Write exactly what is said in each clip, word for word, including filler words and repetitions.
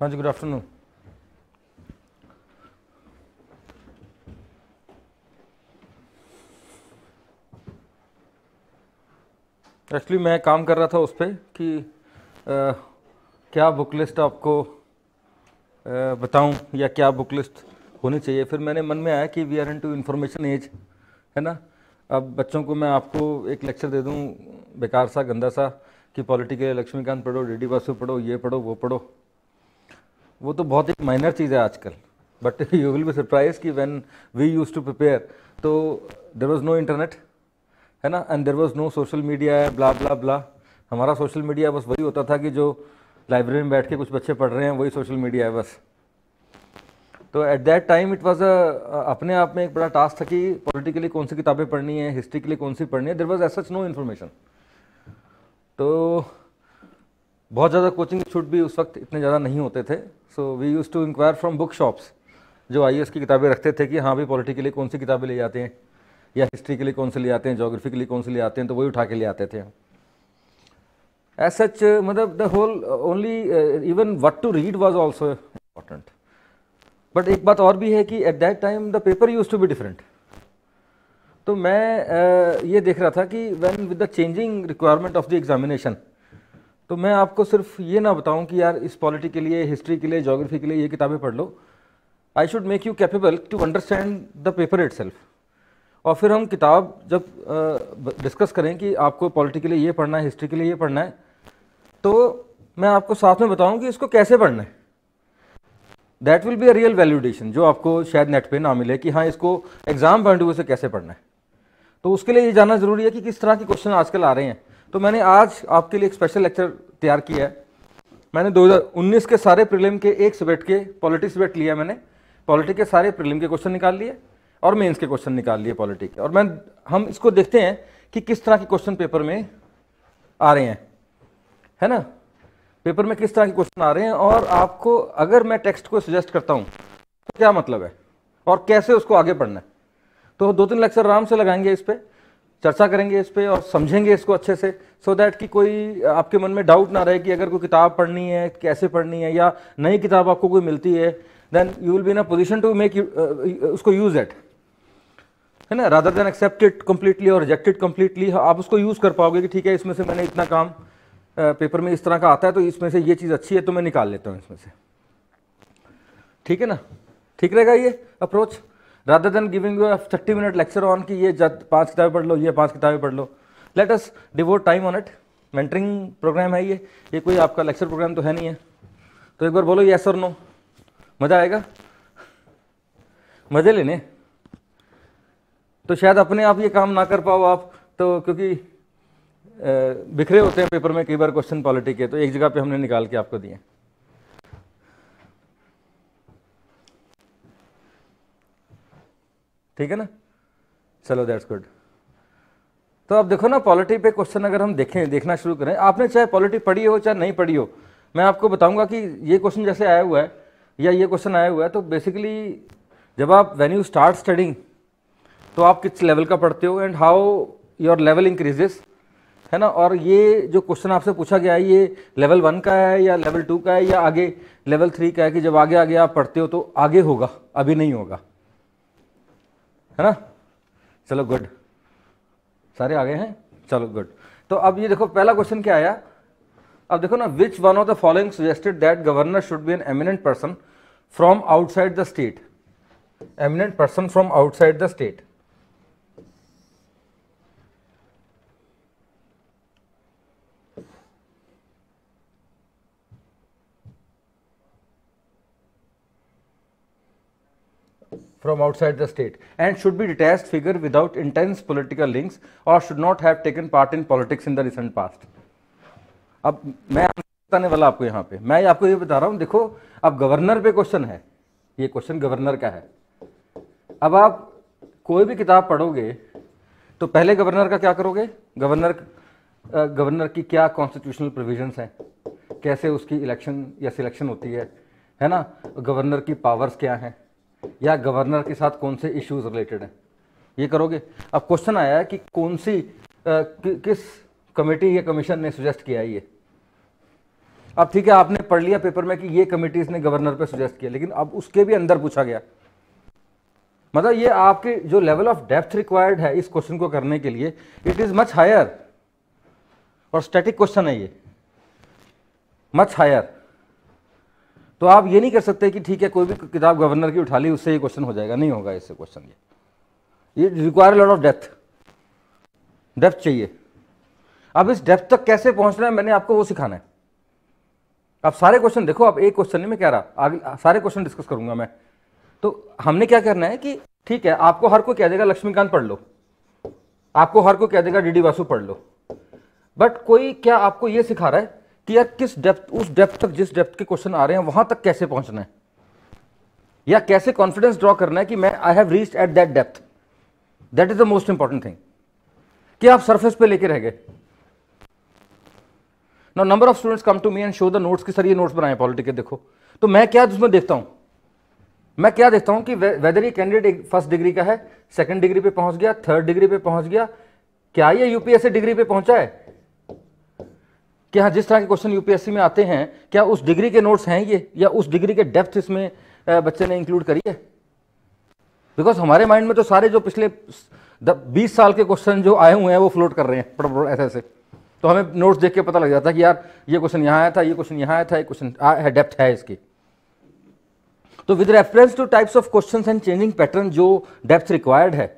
हाँ जी, good afternoon. Actually मैं काम कर रहा था उस पर कि आ, क्या बुक लिस्ट आपको बताऊं या क्या बुक लिस्ट होनी चाहिए। फिर मैंने मन में आया कि we are in to information age, है ना। अब बच्चों को मैं आपको एक लेक्चर दे दूं बेकार सा, गंदा सा, कि पॉलिटी के लिए लक्ष्मीकांत पढ़ो, डी डी बासु पढ़ो, ये पढ़ो, वो पढ़ो, वो तो बहुत एक माइनर चीज़ है आजकल। But you will be surprise कि when we used to prepare तो देयर वाज नो इंटरनेट, है ना, and there was no social media है, ब्ला ब्ला ब्ला। हमारा सोशल मीडिया बस वही होता था कि जो लाइब्रेरी में बैठ के कुछ बच्चे पढ़ रहे हैं, वही सोशल मीडिया है बस। तो at that time it was अपने आप में एक बड़ा टास्क था कि पॉलिटी के लिए कौन सी किताबें पढ़नी है, हिस्ट्री के लिए कौन सी पढ़नी है। There was as such no information. तो बहुत ज़्यादा कोचिंग छूट भी उस वक्त इतने ज़्यादा नहीं होते थे। So we use to inquire from book shops जो आई ए एस की किताबें रखते थे कि हाँ भाई, पॉलिटी के लिए कौन सी किताबें ले जाते हैं, या हिस्ट्री के लिए कौन से ले आते हैं, जोग्राफी के लिए कौन से ले आते हैं, तो वही उठा के ले आते थे। एज सच मतलब the whole only even what to read was also important. But एक बात और भी है कि at that time the paper use to be different. तो मैं uh, ये देख रहा था कि when with the changing requirement of the examination, तो मैं आपको सिर्फ ये ना बताऊं कि यार इस पॉलिटी के लिए, हिस्ट्री के लिए, जोग्राफी के लिए ये किताबें पढ़ लो। I should make you capable to understand the paper itself. और फिर हम किताब जब डिस्कस uh, करें कि आपको पॉलिटी के लिए ये पढ़ना है, हिस्ट्री के लिए ये पढ़ना है, तो मैं आपको साथ में बताऊं कि इसको कैसे पढ़ना है। That will be a real validation जो आपको शायद नेट पे ना मिले कि हाँ इसको एग्जाम पॉइंट व्यू से कैसे पढ़ना है। तो उसके लिए ये जानना जरूरी है कि किस तरह के क्वेश्चन आजकल आ रहे हैं। तो मैंने आज आपके लिए एक स्पेशल लेक्चर तैयार किया है। मैंने दो हज़ार उन्नीस के सारे प्रीलिम के एक सब्जेक्ट के पॉलिटी सब्जेक्ट लिया। मैंने पॉलिटी के सारे प्रीलिम के क्वेश्चन निकाल लिए और मेंस के क्वेश्चन निकाल लिए पॉलिटी के। और मैं हम इसको देखते हैं कि किस तरह के क्वेश्चन पेपर में आ रहे हैं, है ना, पेपर में किस तरह के क्वेश्चन आ रहे हैं। और आपको अगर मैं टेक्स्ट को सजेस्ट करता हूँ तो क्या मतलब है और कैसे उसको आगे पढ़ना है। तो दो तीन लेक्चर आराम से लगाएंगे, इस पर चर्चा करेंगे, इस पर और समझेंगे इसको अच्छे से, सो so दैट कि कोई आपके मन में डाउट ना रहे कि अगर कोई किताब पढ़नी है कैसे पढ़नी है, या नई किताब आपको कोई मिलती है, then you will be in a position to make उसको यूज एट, है ना, rather than accept it completely और रिजेक्टेड कम्प्लीटली। आप उसको यूज़ कर पाओगे कि ठीक है इसमें से मैंने इतना काम पेपर में इस तरह का आता है तो इसमें से ये चीज़ अच्छी है तो मैं निकाल लेता हूँ इसमें से, ठीक है ना। ठीक रहेगा ये approach, rather than giving you thirty minute lecture on कि ये पांच किताबें पढ़ लो, ये पांच किताबें पढ़ लो। Let us devote time on it. Mentoring programme है ये ये कोई आपका लेक्चर प्रोग्राम तो है नहीं है। तो एक बार बोलो येस और नो, मज़ा आएगा, मज़े लेने। तो शायद अपने आप ये काम ना कर पाओ आप, तो क्योंकि बिखरे होते हैं पेपर में कई बार क्वेश्चन पॉलिटी के, तो एक जगह पे हमने निकाल के आपको दिए। ठीक है ना, चलो दैट्स गुड। तो अब देखो ना, पॉलिटी पे क्वेश्चन अगर हम देखें, देखना शुरू करें, आपने चाहे पॉलिटी पढ़ी हो चाहे नहीं पढ़ी हो, मैं आपको बताऊंगा कि ये क्वेश्चन जैसे आया हुआ है या ये क्वेश्चन आया हुआ है। तो बेसिकली जब आप व्हेन यू स्टार्ट स्टडिंग तो आप किस लेवल का पढ़ते हो and how your level increases, है ना। और ये जो क्वेश्चन आपसे पूछा गया है ये लेवल वन का है या लेवल टू का है या आगे लेवल थ्री का है, कि जब आगे आगे आप पढ़ते हो तो आगे होगा, अभी नहीं होगा, है ना। चलो गुड, सारे आ गए हैं, चलो गुड। तो अब ये देखो पहला क्वेश्चन क्या आया। अब देखो ना, which one of the following suggested that governor should be an eminent person from outside the state. Eminent person from outside the state. From outside the state and should be detached figure without intense political links or should not have taken part in politics in the recent past. अब मैं बताने वाला आपको यहाँ पे, मैं आपको ये बता रहा हूँ, देखो अब गवर्नर पे क्वेश्चन है, ये क्वेश्चन गवर्नर का है। अब आप कोई भी किताब पढ़ोगे तो पहले गवर्नर का क्या करोगे, गवर्नर गवर्नर की क्या कॉन्स्टिट्यूशनल प्रोविजंस हैं, कैसे उसकी इलेक्शन या सिलेक्शन होती है है ना, गवर्नर की पावर्स क्या हैं, या गवर्नर के साथ कौन से इश्यूज रिलेटेड हैं, ये करोगे। अब क्वेश्चन आया है कि कौन सी आ, कि, किस कमेटी या कमीशन ने सजेस्ट किया है ये। अब ठीक है आपने पढ़ लिया पेपर में कि ये कमिटीज ने गवर्नर पे सुजेस्ट किया, लेकिन अब उसके भी अंदर पूछा गया, मतलब ये आपके जो लेवल ऑफ डेप्थ रिक्वायर्ड है इस क्वेश्चन को करने के लिए इट इज मच हायर, और स्टैटिक क्वेश्चन है ये मच हायर। तो आप ये नहीं कर सकते कि ठीक है कोई भी किताब गवर्नर की उठा ली उससे ये क्वेश्चन हो जाएगा, नहीं होगा इससे क्वेश्चन। ये ये require lot of depth, depth चाहिए। अब इस डेप्थ तक कैसे पहुंचना है मैंने आपको वो सिखाना है। आप सारे क्वेश्चन देखो, आप एक क्वेश्चन नहीं मैं कह रहा, आगे सारे क्वेश्चन डिस्कस करूंगा मैं। तो हमने क्या करना है कि ठीक है आपको हर कोई कह देगा लक्ष्मीकांत पढ़ लो, आपको हर कोई कह देगा डी डी बासु पढ़ लो, बट कोई क्या आपको ये सिखा रहा है कि यार किस डेप्थ, उस डेप्थ तक जिस डेप्थ के क्वेश्चन आ रहे हैं वहां तक कैसे पहुंचना है, या कैसे कॉन्फिडेंस ड्रॉ करना है कि मैं I have reached at that depth. That is the most important thing कि आप सरफेस पे लेके रह गए। Now number of students come to me and show the notes कि सर ये नोट्स बनाए पॉलिटी के, देखो तो मैं क्या उसमें देखता हूं, मैं क्या देखता हूं कि वेदर ये कैंडिडेट फर्स्ट डिग्री का है, सेकंड डिग्री पे पहुंच गया, थर्ड डिग्री पे पहुंच गया, क्या ये यूपीएससी डिग्री पे पहुंचा है, क्या जिस तरह के क्वेश्चन यूपीएससी में आते हैं क्या उस डिग्री के नोट्स हैं ये, या उस डिग्री के डेप्थ इसमें बच्चे ने इंक्लूड करी है। बिकॉज हमारे माइंड में तो सारे जो पिछले बीस साल के क्वेश्चन जो आए हुए हैं वो फ्लोट कर रहे हैं ऐसे ऐसे, तो हमें नोट्स देख के पता लग जाता है कि यार ये क्वेश्चन यहाँ आया था, ये क्वेश्चन यहाँ आया था, ये क्वेश्चन डेप्थ है इसकी। तो with reference to types of questions and changing pattern जो डेप्थ रिक्वायर्ड है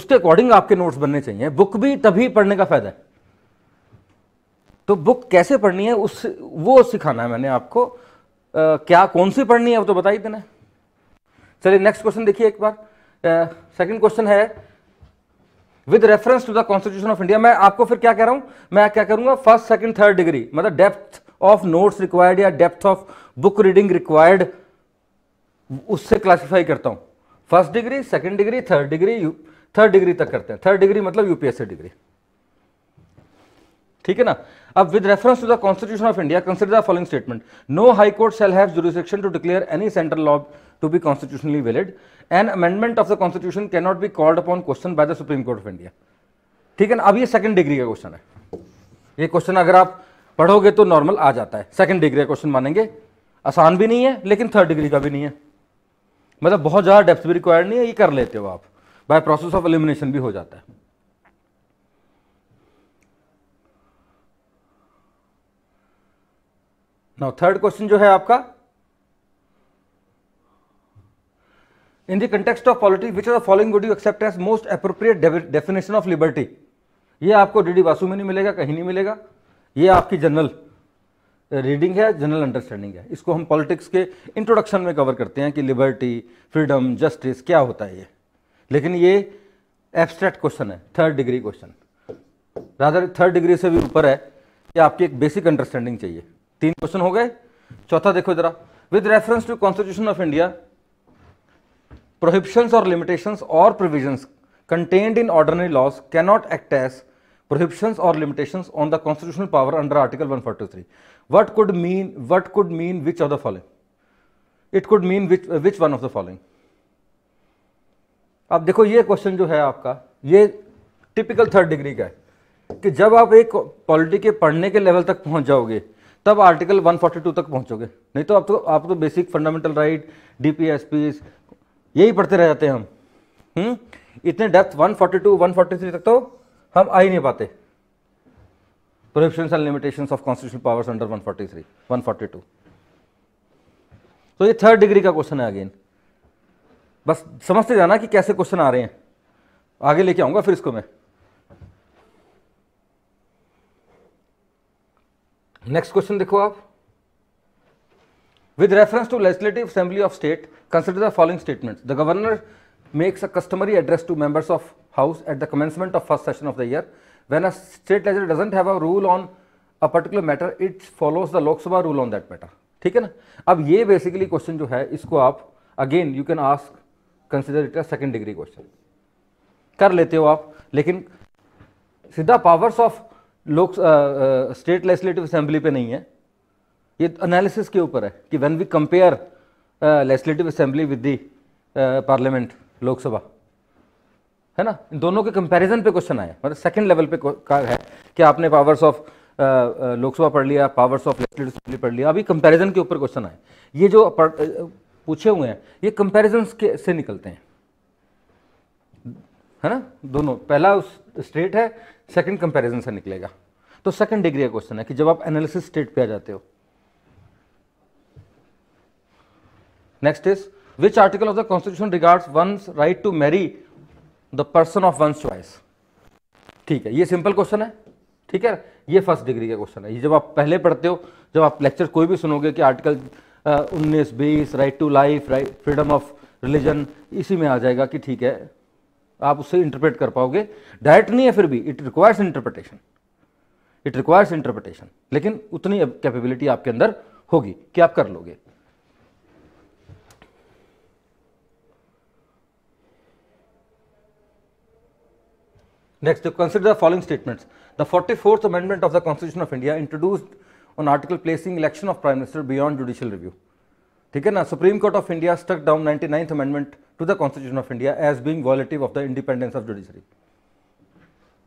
उसके अकॉर्डिंग आपके नोट्स बनने चाहिए। बुक भी तभी पढ़ने का फायदा है, तो बुक कैसे पढ़नी है उस वो सिखाना है मैंने आपको। आ, क्या कौन सी पढ़नी है वो तो बता ही देना। चलिए नेक्स्ट क्वेश्चन देखिए एक बार। सेकंड क्वेश्चन है with reference to the constitution of India. मैं आपको फिर क्या कह रहा हूं, मैं क्या करूंगा फर्स्ट सेकेंड थर्ड डिग्री, मतलब डेप्थ ऑफ नोट्स रिक्वायर्ड या depth of book reading required उससे क्लासिफाई करता हूं। First degree, second degree, third degree, third degree तक करते हैं। थर्ड डिग्री मतलब यूपीएससी डिग्री, ठीक है ना। अब with reference to the constitution of India consider the following statement, no high court shall have jurisdiction to declare any central law to be constitutionally valid, an amendment of the constitution can not be called upon question by the supreme court of India, ठीक है ना। अब ये second degree का question है, ये question अगर आप पढ़ोगे तो नॉर्मल आ जाता है। सेकंड डिग्री का क्वेश्चन मानेंगे, आसान भी नहीं है लेकिन थर्ड डिग्री का भी नहीं है, मतलब बहुत ज्यादा डेप्थ भी रिक्वायर्ड नहीं है, ये कर लेते हो आप, बाय प्रोसेस ऑफ एलिमिनेशन भी हो जाता है। नाउ थर्ड क्वेश्चन जो है आपका, in the context of politics which are the following would you accept as most appropriate definition of liberty. ये आपको डी डी बासु में नहीं मिलेगा, कहीं नहीं मिलेगा, ये आपकी जनरल रीडिंग है, जनरल अंडरस्टैंडिंग है। इसको हम पॉलिटिक्स के इंट्रोडक्शन में कवर करते हैं कि लिबर्टी, फ्रीडम, जस्टिस क्या होता है ये, लेकिन ये एब्स्ट्रैक्ट क्वेश्चन है, third degree question, rather third degree से भी ऊपर है, कि आपकी एक बेसिक अंडरस्टैंडिंग चाहिए। तीन क्वेश्चन हो गए। चौथा देखो जरा, with reference to constitution of India prohibitions और लिमिटेशंस और provisions contained in ordinary laws can not act as prohibitions or limitations on the constitutional power under article one forty-three. What could mean, what could mean which of the following? It could mean which uh, which one of the following? अब देखो ये question जो है आपका ये typical third degree का है कि जब आप एक पॉलिटी के पढ़ने के लेवल तक पहुंच जाओगे तब आर्टिकल one forty-two तक पहुंचोगे, नहीं तो आप तो आप तो basic fundamental right, D P S P यही पढ़ते रह जाते हैं हम। हम्म इतने depth one forty-two, one forty-three तक तो हम आ ही नहीं पाते। Prohibitions and limitations of constitutional powers under one forty-three, one forty-two। तो ये थर्ड डिग्री का क्वेश्चन है अगेन, बस समझते जाना कि कैसे क्वेश्चन आ रहे हैं, आगे लेके आऊंगा फिर इसको मैं। नेक्स्ट क्वेश्चन देखो आप, with reference to legislative assembly of state consider the following statements, the governor makes a customary address to members of house at the commencement of first session of the year. When a state legislature doesn't have a rule on a particular matter, it follows the Lok Sabha rule on that matter. ठीक है ना। अब ये basically question जो है इसको आप again you can ask, consider it a second degree question. कर लेते हो आप, लेकिन सीधा powers of लोक state legislative assembly पे नहीं है, ये analysis के ऊपर है कि when we compare uh, legislative assembly with the uh, parliament, Lok Sabha है ना, इन दोनों के कंपैरिजन पे क्वेश्चन आया, मतलब सेकंड लेवल पे है कि आपने पावर्स ऑफ लोकसभा पढ़ लिया, पावर्स ऑफ लेजिस्लेटिव असेंबली पढ़ लिया, अभी कंपैरिजन के ऊपर क्वेश्चन आए, ये जो पूछे हुए हैं ये कंपैरिजन से निकलते हैं, है ना। दोनों, पहला स्टेट है, सेकंड कंपैरिजन से निकलेगा। तो सेकंड डिग्री का क्वेश्चन है कि जब आप एनालिसिस स्टेट पे आ जाते हो। Next is which article of the constitution regards one's right to marry the person of one's choice. ठीक है, ये सिंपल क्वेश्चन है, ठीक है, ये फर्स्ट डिग्री का क्वेश्चन है। ये जब आप पहले पढ़ते हो, जब आप लेक्चर कोई भी सुनोगे कि आर्टिकल उन्नीस बीस right to life, right, freedom of religion, इसी में आ जाएगा कि ठीक है, आप उससे इंटरप्रेट कर पाओगे। डायरेक्ट नहीं है फिर भी, it requires interpretation, it requires interpretation, लेकिन उतनी कैपेबिलिटी आपके अंदर होगी कि आप कर लोगे। Next, consider the following statements. The forty fourth amendment of the constitution of India introduced on article placing election of prime minister beyond judicial review. ठीक है ना। Supreme court of India struck down ninety ninth amendment to the Constitution of India as being violative of the independence of judiciary.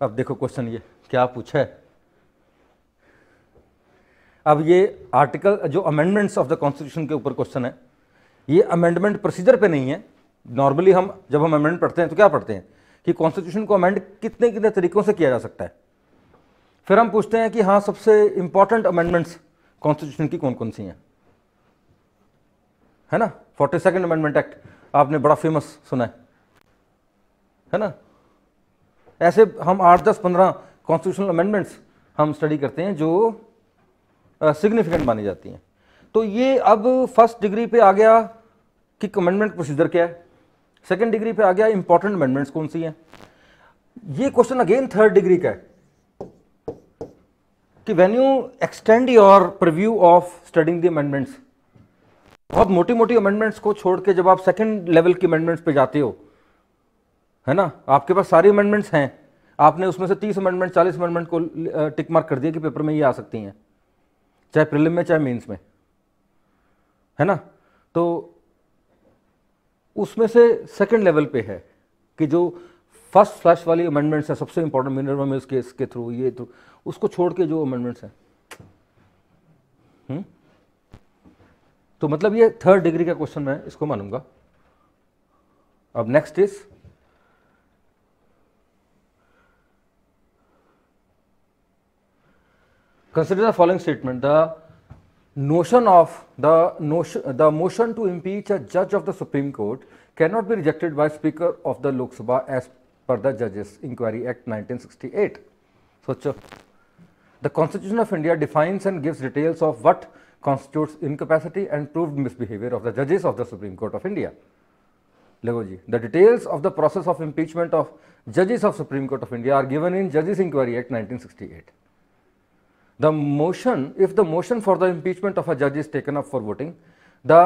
अब देखो question ये क्या पूछा है। अब ये आर्टिकल जो अमेंडमेंट्स ऑफ द कॉन्स्टिट्यूशन के ऊपर क्वेश्चन है, ये अमेंडमेंट प्रोसीजर पे नहीं है। नॉर्मली हम जब हम अमेंडमेंट पढ़ते हैं तो क्या पढ़ते हैं कि कॉन्स्टिट्यूशन को अमेंड कितने कितने तरीकों से किया जा सकता है। फिर हम पूछते हैं कि हाँ, सबसे इंपॉर्टेंट अमेंडमेंट्स कॉन्स्टिट्यूशन की कौन कौन सी हैं, है ना। फोर्टी सेकेंड अमेंडमेंट एक्ट आपने बड़ा फेमस सुना है, है ना। ऐसे हम आठ दस पंद्रह कॉन्स्टिट्यूशनल अमेंडमेंट्स हम स्टडी करते हैं जो सिग्निफिकेंट मानी जाती हैं। तो ये अब फर्स्ट डिग्री पे आ गया कि अमेंडमेंट प्रोसीजर क्या है, सेकंड डिग्री पे आ गया इंपॉर्टेंट अमेंडमेंट्स कौन सी हैं। ये क्वेश्चन अगेन थर्ड डिग्री का है कि when you extend your preview of studying the amendments, बहुत मोटी मोटी अमेंडमेंट्स को छोड़ के जब आप सेकंड लेवल की अमेंडमेंट्स पे जाते हो, है ना, आपके पास सारी अमेंडमेंट्स हैं, आपने उसमें से तीस अमेंडमेंट चालीस अमेंडमेंट को टिक मार्क कर दिया कि पेपर में ये आ सकती हैं, चाहे प्रीलिम में चाहे मेंस में, है ना। तो उसमें से सेकंड लेवल पे है कि जो फर्स्ट फ्लैश वाली अमेंडमेंट्स हैं, सबसे इंपॉर्टेंट मिनरवा मिल्स केस के थ्रू ये थ्रू, उसको छोड़ के जो अमेंडमेंट्स हैं। हुँ? तो मतलब ये थर्ड डिग्री का क्वेश्चन मैं इसको मानूंगा। अब next is consider the following statement. The notion of the notion the motion to impeach अ जज of the supreme court can not be rejected by speaker of the Lok Sabha as per the जजेस inquiry act nineteen sixty eight. सोचो, the constitution of India defines and gives details of what constitutes incapacity and proved misbehavior of the judges of the Supreme Court of India. Lego ji, the details of the process of impeachment of judges of Supreme Court of India are given in Judges Inquiry Act nineteen sixty-eight. The motion, if the motion for the impeachment of a judge is taken up for voting, the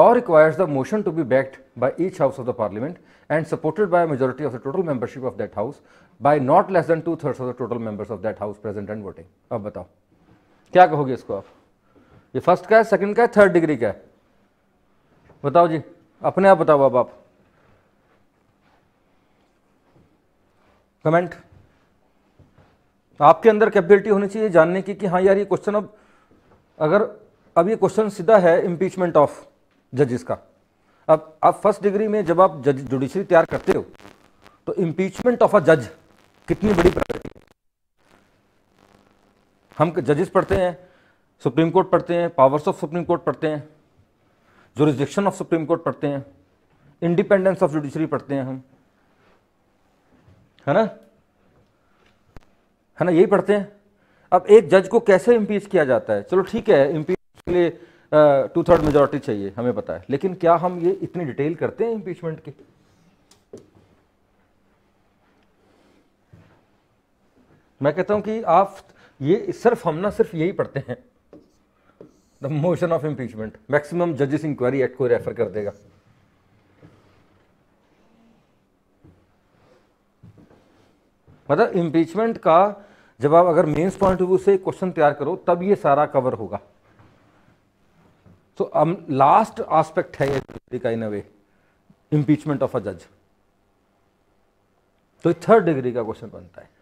law requires the motion to be backed by each house of the parliament and supported by a majority of the total membership of that house by not less than two thirds of the total members of that house present and voting. Ab batao, kya kahoge isko aap? ये first का है, second का है, third degree का है। बताओ जी, अपने आप बताओ। अब आप कमेंट, आपके अंदर कैपेबिलिटी होनी चाहिए जानने की कि हाँ यार, ये क्वेश्चन अब अगर अब ये क्वेश्चन सीधा है इम्पीचमेंट ऑफ जजेस का। अब आप फर्स्ट डिग्री में जब आप जज जुडिशरी तैयार करते हो तो इम्पीचमेंट ऑफ अ जज कितनी बड़ी प्रायोरिटी है। हम जजेस पढ़ते हैं, सुप्रीम कोर्ट पढ़ते हैं, पावर्स ऑफ सुप्रीम कोर्ट पढ़ते हैं, जुरिस्डिक्शन ऑफ सुप्रीम कोर्ट पढ़ते हैं, इंडिपेंडेंस ऑफ जुडिशरी पढ़ते हैं हम, है ना, है ना, यही पढ़ते हैं। अब एक जज को कैसे इम्पीच किया जाता है, चलो ठीक है, इम्पीच के लिए टू थर्ड मेजोरिटी चाहिए, हमें पता है, लेकिन क्या हम ये इतनी डिटेल करते हैं इम्पीचमेंट की? मैं कहता हूं कि आप ये सिर्फ हम ना सिर्फ यही पढ़ते हैं, the motion of impeachment maximum जजेस इंक्वायरी एक्ट को रेफर कर देगा। मतलब इम्पीचमेंट का जब आप अगर मेंस पॉइंट ऑफ व्यू से क्वेश्चन तैयार करो तब ये सारा कवर होगा। तो अब लास्ट एस्पेक्ट है ये का इन अ वे इम्पीचमेंट ऑफ अ जज। तो थर्ड डिग्री का क्वेश्चन बनता है।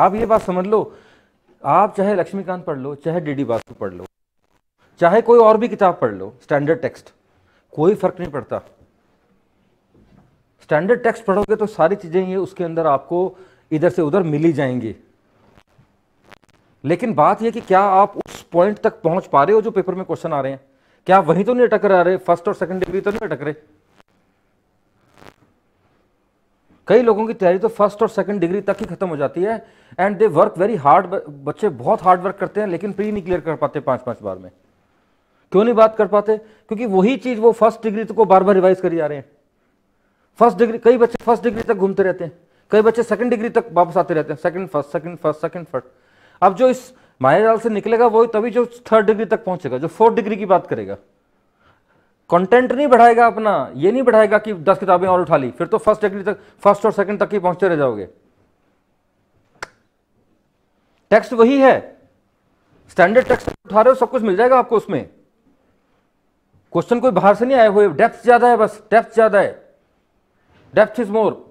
आप ये बात समझ लो, आप चाहे लक्ष्मीकांत पढ़ लो, चाहे डी डी बासु पढ़ लो, चाहे कोई और भी किताब पढ़ लो, स्टैंडर्ड टेक्स्ट, कोई फर्क नहीं पड़ता। स्टैंडर्ड टेक्स्ट पढ़ोगे तो सारी चीजें ये उसके अंदर आपको इधर से उधर मिली जाएंगी। लेकिन बात यह कि क्या आप उस पॉइंट तक पहुंच पा रहे हो जो पेपर में क्वेश्चन आ रहे हैं? क्या आप वहीं तो नहीं अटक रहे? फर्स्ट और सेकंड डिग्री तो नहीं अटक रहे? कई लोगों की तैयारी तो फर्स्ट और सेकंड डिग्री तक ही खत्म हो जाती है, and they work very hard. बच्चे बहुत हार्ड वर्क करते हैं लेकिन प्री नहीं क्लियर कर पाते पांच पांच बार में। क्यों नहीं बात कर पाते? क्योंकि वही चीज वो फर्स्ट डिग्री को बार बार रिवाइज करी जा रहे हैं। फर्स्ट डिग्री, कई बच्चे फर्स्ट डिग्री तक घूमते रहते हैं, कई बच्चे सेकंड डिग्री तक वापस आते रहते हैं, second first second first second first. अब जो इस मायाजाल से निकलेगा वो तभी जो थर्ड डिग्री तक पहुंचेगा, जो फोर्थ डिग्री की बात करेगा। कंटेंट नहीं बढ़ाएगा अपना, ये नहीं बढ़ाएगा कि दस किताबें और उठा ली, फिर तो फर्स्ट डिग्री तक, फर्स्ट और सेकंड तक ही पहुंचते रह जाओगे। टेक्स्ट वही है, स्टैंडर्ड टेक्स्ट उठा रहे हो, सब कुछ मिल जाएगा आपको उसमें। क्वेश्चन कोई बाहर से नहीं आए हुए, डेप्थ ज्यादा है, बस डेप्थ ज्यादा है। Depth is more,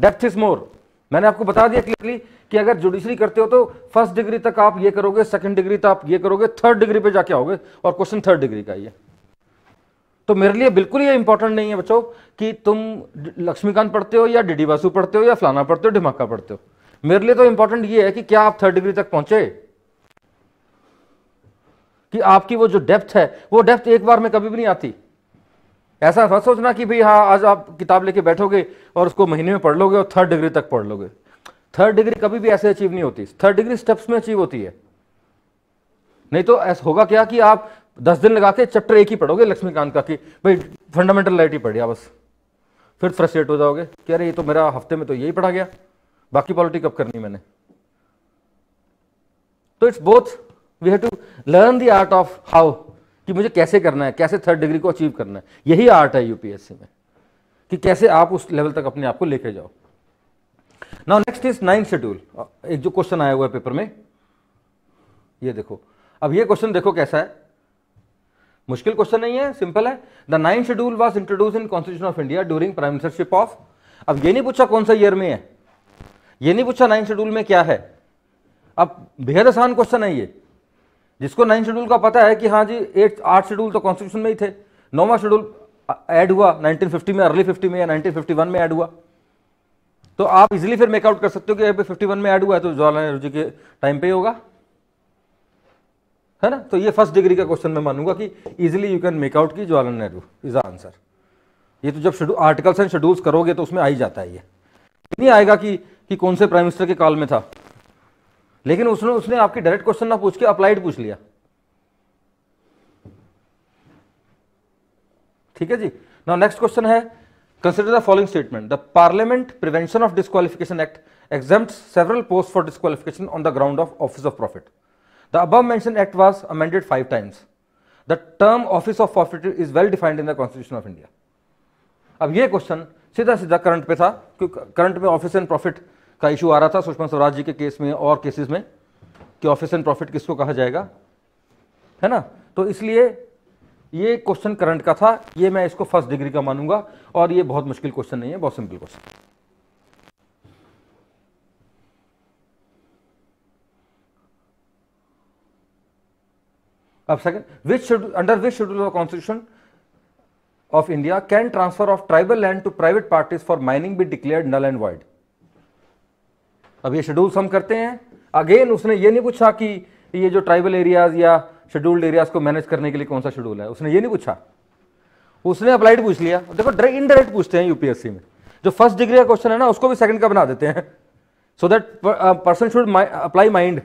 depth is more. मैंने आपको बता दिया क्लियरली कि अगर जुडिशरी करते हो तो फर्स्ट डिग्री तक आप ये करोगे, सेकंड डिग्री तक आप ये करोगे, थर्ड डिग्री पे जाके आओगे, और क्वेश्चन थर्ड डिग्री का ये। तो मेरे लिए बिल्कुल ये इंपॉर्टेंट नहीं है बच्चों कि तुम लक्ष्मीकांत पढ़ते हो या डीडी बासु पढ़ते हो या फलाना पढ़ते हो, ढिमाका पढ़ते हो। मेरे लिए तो इंपॉर्टेंट ये है कि क्या आप थर्ड डिग्री तक पहुंचे, कि आपकी वो जो डेप्थ है वो डेप्थ एक बार में कभी भी नहीं आती। ऐसा मत सोचना कि भाई हाँ आज आप किताब लेके बैठोगे और उसको महीने में पढ़ लोगे और थर्ड डिग्री तक पढ़ लोगे। थर्ड डिग्री कभी भी ऐसे अचीव नहीं होती, थर्ड डिग्री स्टेप्स में अचीव होती है। नहीं तो ऐसा होगा क्या कि आप दस दिन लगा के चैप्टर एक ही पढ़ोगे लक्ष्मीकांत का, कि भाई फंडामेंटल राइट ही पढ़ लिया बस, फिर फ्रस्ट्रेट हो जाओगे कि अरे ये तो मेरा हफ्ते में तो यही पढ़ा गया, बाकी पॉलिटी कब करनी मैंने। तो it's both, we have to learn the art of how, कि मुझे कैसे करना है, कैसे थर्ड डिग्री को अचीव करना है। यही आर्ट है यूपीएससी में, कि कैसे आप उस लेवल तक अपने आप को लेके जाओ। Now next is ninth schedule, एक जो क्वेश्चन आया हुआ है पेपर में, ये देखो। अब ये क्वेश्चन देखो कैसा है, मुश्किल क्वेश्चन नहीं है, सिंपल है। The ninth schedule was introduced in constitution of India during prime ministership of. अब ये नहीं पूछा कौन सा ईयर में है, ये नहीं पूछा नाइन्थ शेड्यूल में क्या है। अब बेहद आसान क्वेश्चन है ये, जिसको नाइन्थ शेड्यूल का पता है कि हाँ जी एट आठ शेड्यूल तो कॉन्स्टिट्यूशन में ही थे, नौवां शेड्यूल ऐड हुआ नाइनटीन फिफ्टी में, अर्ली फिफ्टी में या नाइनटीन फिफ्टी वन में ऐड हुआ। तो आप इजीली फिर मेकआउट कर सकते हो कि अभी फिफ्टी वन में ऐड हुआ है तो जवाहरलाल नेहरू जी के टाइम पे ही होगा, है ना। तो ये फर्स्ट डिग्री का क्वेश्चन मैं मानूंगा कि इजिली यू कैन मेकआउट की जवाहरलाल नेहरू इज आंसर। ये तो जब शेड्यूल आर्टिकल्स एंड शेड्यूल्स करोगे तो उसमें आ ही जाता है, ये नहीं आएगा कि, कि कौन से प्राइम मिनिस्टर के काल में था। लेकिन उसने उसने आपके डायरेक्ट क्वेश्चन ना पूछ के अप्लाइड पूछ लिया, ठीक है जी। नाउ नेक्स्ट क्वेश्चन है, consider the following statement, the parliament prevention of disqualification act exempts several post for disqualification on the ground of office of profit. The above mentioned act was amended five times. The term office of profit is well defined in the constitution of India. अब यह question सीधा सीधा current पे था, क्योंकि current में office and profit का issue आ रहा था सुषमा स्वराज जी के केस में और केसेस में, कि ऑफिस एंड प्रॉफिट किसको कहा जाएगा, है ना। तो इसलिए ये क्वेश्चन करंट का था, ये मैं इसको फर्स्ट डिग्री का मानूंगा, और ये बहुत मुश्किल क्वेश्चन नहीं है, बहुत सिंपल क्वेश्चन। अब second, which schedule under which schedule of constitution of India can transfer of tribal land to private parties for mining be declared null and void. अब ये शेड्यूल हम करते हैं, अगेन उसने ये नहीं पूछा कि ये जो ट्राइबल एरियाज या शेड्यूल्ड एरियाज को मैनेज करने के लिए कौन सा शेड्यूल है, उसने ये नहीं पूछा, उसने अप्लाइड पूछ लिया। देखो इनडायरेक्ट पूछते हैं यूपीएससी में, जो फर्स्ट डिग्री का क्वेश्चन है ना उसको भी सेकंड का बना देते हैं, so that person should apply mind.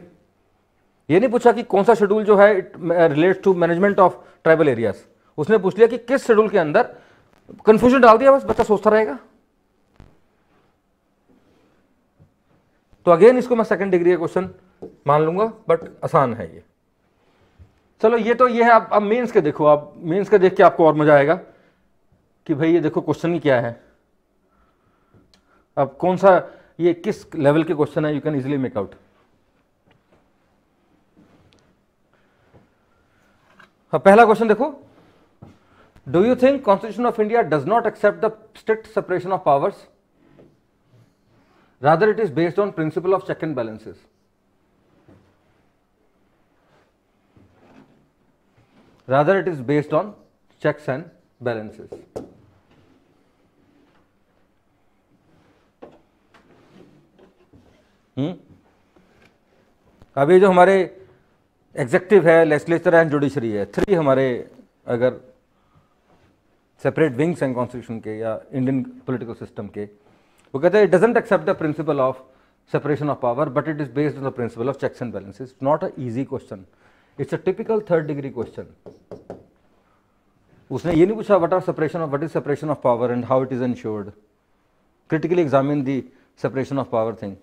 ये नहीं पूछा कि कौन सा शेड्यूल जो है it relates to management of tribal areas, उसने पूछ लिया कि किस शेड्यूल के अंदर, कंफ्यूजन डाल दिया, बस बच्चा सोचता रहेगा। तो अगेन इसको मैं सेकंड डिग्री का क्वेश्चन मान लूंगा, बट आसान है ये। चलो ये तो ये है, आप अब मेंस के देखो, आप मेंस के देख के आपको और मजा आएगा कि भाई ये देखो क्वेश्चन ही क्या है, अब कौन सा ये किस लेवल के क्वेश्चन है, you can easily make out. अब पहला क्वेश्चन देखो, do you think constitution of India does not accept the strict separation of powers Rather, it is based on principle of check and balances. Rather, it is based on checks and balances. Hmm अब ये जो हमारे executive है, legislature and judiciary है, three हमारे अगर separate wings हैं constitution के या इंडियन पॉलिटिकल सिस्टम के, वो कहते हैं it doesn't accept the principle of separation of power but it is based on the principle of checks and balances. Not a easy question, it's a typical third degree question. उसने ये नहीं पूछा what are separation of what is separation of power and how it is ensured, critically examine the separation of power thing.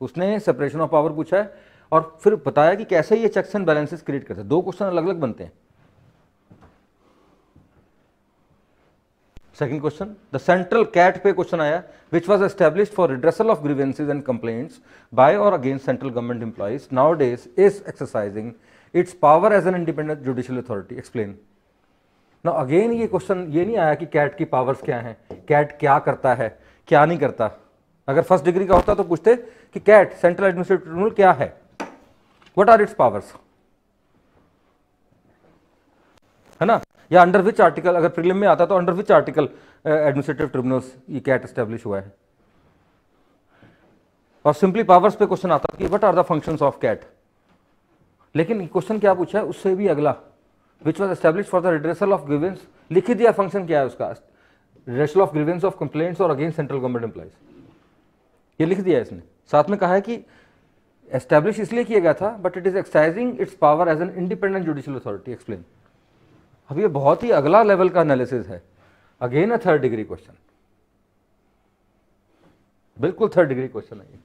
उसने separation of power पूछा है और फिर बताया कि कैसे ये चेक्स एंड बैलेंसेस क्रिएट करते हैं. दो क्वेश्चन अलग अलग बनते हैं. Second question the central CAT पे क्वेश्चन आया which was established for redressal of grievances and complaints by और against central government employees nowadays is exercising its power as an independent judicial authority explain. ना again ये question ये नहीं आया कि cat की पावर्स क्या हैं, कैट क्या करता है क्या नहीं करता. अगर फर्स्ट डिग्री का होता तो पूछते कि कैट सेंट्रल एडमिनिस्ट्रेटिव ट्रिब्यूनल क्या है, व्हाट आर इट्स पावर्स, है ना, या अंडर विच आर्टिकल. अगर प्रीलिम में आता तो under which article administrative tribunals ये कैट एस्टेब्लिश हुआ है. और सिंपली पावर्स पे क्वेश्चन आता कि what are the functions of CAT. लेकिन क्वेश्चन क्या पूछा है उससे भी अगला, which was establish for the redressal of grievance. लिख ही दिया फंक्शन क्या है उसका, redressal of grievance of complaints और अगेंस्ट सेंट्रल गवर्नमेंट एम्प्लॉइज, ये लिख दिया इसने. साथ में कहा है कि एस्टैब्लिश इसलिए किया गया था but it is exercising its power as an independent judicial authority explain. अब ये बहुत ही अगला लेवल का एनालिसिस है, again a third degree question, बिल्कुल थर्ड डिग्री क्वेश्चन है ये.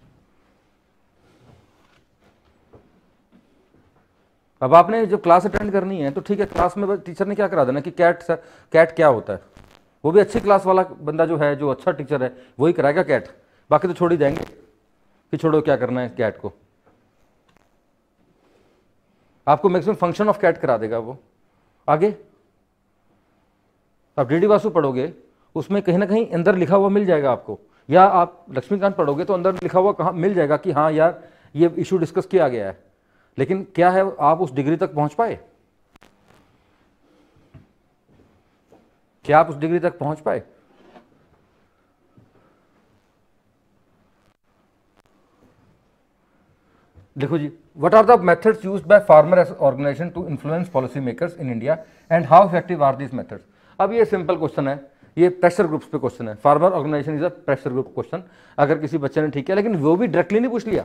अब आपने जो क्लास अटेंड करनी है तो ठीक है, क्लास में टीचर ने क्या करा देना कि कैट कैट क्या होता है, वो भी अच्छी क्लास वाला बंदा जो है, जो अच्छा टीचर है वही कराएगा कैट, बाकी तो छोड़ ही देंगे कि छोड़ो क्या करना है कैट को. आपको मैक्सिमम फंक्शन ऑफ कैट करा देगा वो. आगे आप डीडी बासु पढ़ोगे उसमें कहीं ना कहीं अंदर लिखा हुआ मिल जाएगा आपको, या आप लक्ष्मीकांत पढ़ोगे तो अंदर लिखा हुआ कहाँ मिल जाएगा कि हाँ यार ये इशू डिस्कस किया गया है. लेकिन क्या है, आप उस डिग्री तक पहुंच पाए, क्या आप उस डिग्री तक पहुंच पाए? देखो जी, what are the methods used by farmer organization to influence policy makers in India and how effective are these methods. अब ये सिंपल क्वेश्चन है, ये प्रेशर ग्रुप्स पे क्वेश्चन है. Farmer organization is a pressure group question अगर किसी बच्चे ने ठीक किया, लेकिन वो भी डायरेक्टली नहीं पूछ लिया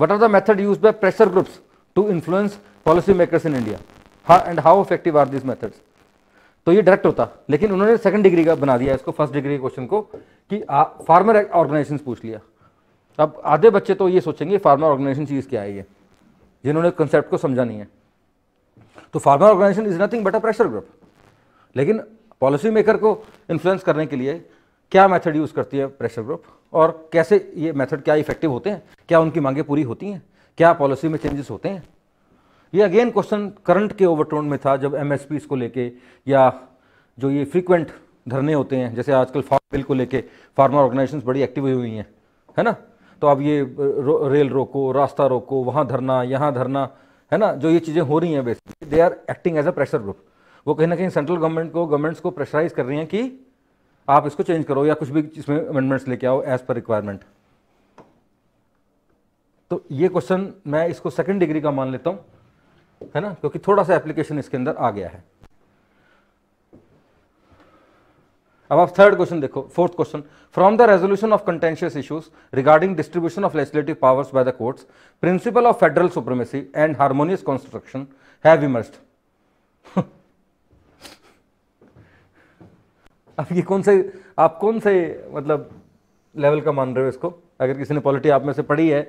what are the method used by pressure groups to influence policy makers in India and how effective are these methods. तो ये डायरेक्ट होता, लेकिन उन्होंने सेकंड डिग्री का बना दिया इसको, फर्स्ट डिग्री क्वेश्चन को कि फार्मर ऑर्गेनाइजेशन पूछ लिया. अब आधे बच्चे तो ये सोचेंगे फार्मर ऑर्गेनाइजेशन चीज क्या है ये, जिन्होंने कंसेप्ट को समझा नहीं है. तो farmer organization is nothing but a pressure group. लेकिन पॉलिसी मेकर को इन्फ्लुएंस करने के लिए क्या मेथड यूज करती है प्रेशर ग्रुप, और कैसे ये मेथड क्या इफेक्टिव होते हैं, क्या उनकी मांगे पूरी होती हैं, क्या पॉलिसी में चेंजेस होते हैं. ये अगेन क्वेश्चन करंट के ओवरटोन में था जब एम एस पी को लेके या जो ये फ्रीक्वेंट धरने होते हैं, जैसे आजकल फार्म बिल को लेके फार्मर ऑर्गेनाइजेशन बड़ी एक्टिव हुई हैं, है ना. तो अब ये रो, रेल रोको, रास्ता रोको, वहाँ धरना, यहाँ धरना, है ना, जो ये चीज़ें हो रही हैं basically they are acting as a pressure group. वो कहीं ना कहीं सेंट्रल गवर्नमेंट को, गवर्नमेंट्स को प्रेशराइज कर रही हैं कि आप इसको चेंज करो या कुछ भी इसमें अमेंडमेंट्स लेके आओ एज पर रिक्वायरमेंट. तो ये क्वेश्चन मैं इसको सेकेंड डिग्री का मान लेता हूँ, है ना, क्योंकि थोड़ा सा एप्लीकेशन इसके अंदर आ गया है. अब आप थर्ड क्वेश्चन देखो, fourth question. From the resolution of contentious issues regarding distribution of legislative powers by the courts principle of federal supremacy and harmonious construction have emerged. अब ये कौन से, आप कौन से मतलब लेवल का मान रहे हो इसको? अगर किसी ने पॉलिटी आप में से पढ़ी है